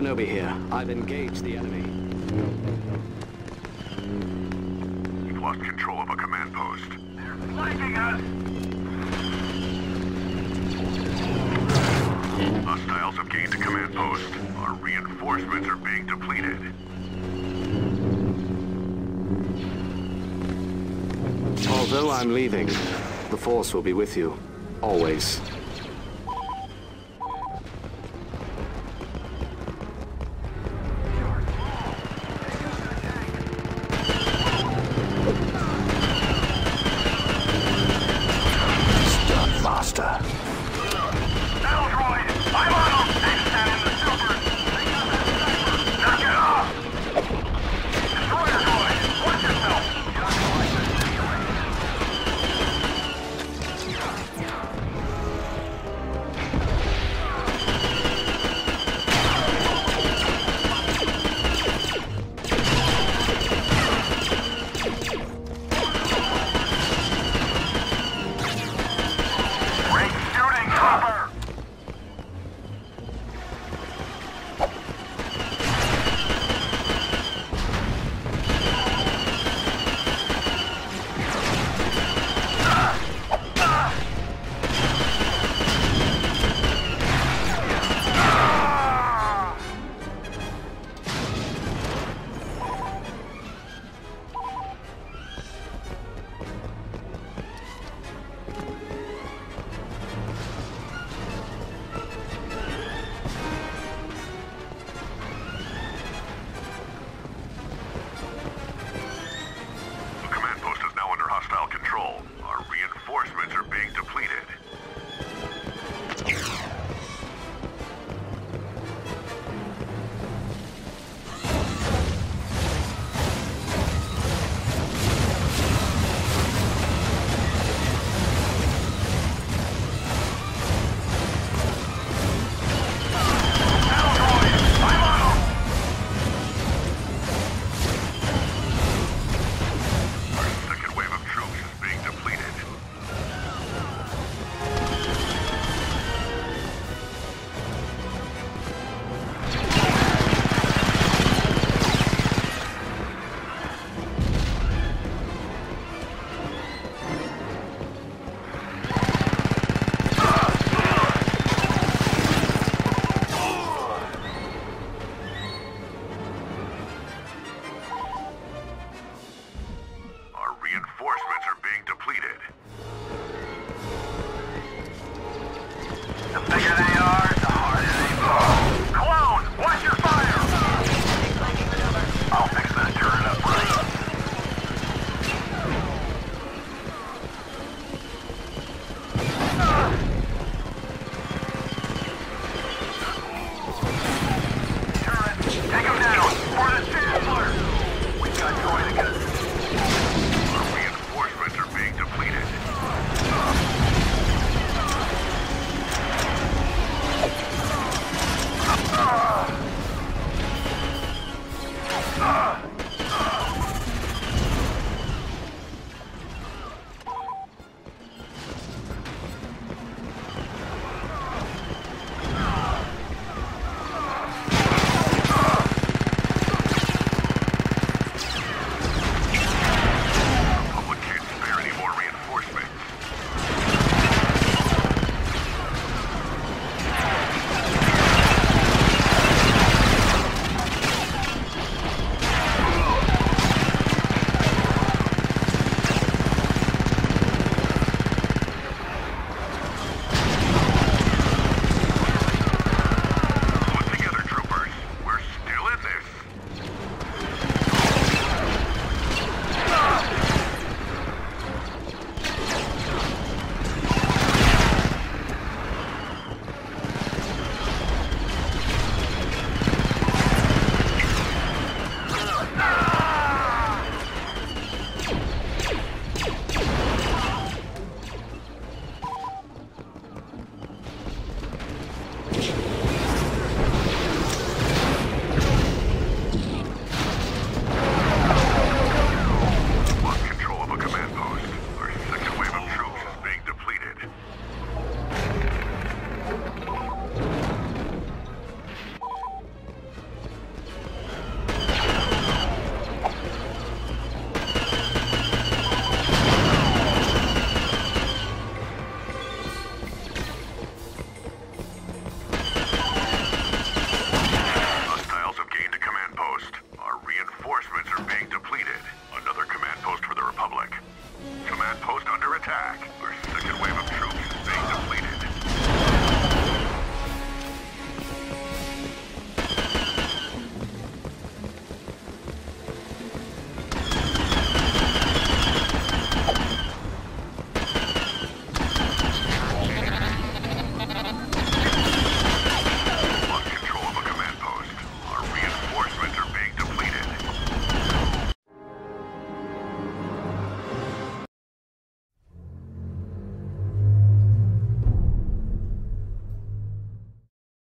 Kenobi here. I've engaged the enemy. We've lost control of a command post. They're flanking us! Hostiles have gained a command post. Our reinforcements are being depleted. Although I'm leaving, the Force will be with you. Always. Depleted. The bigger they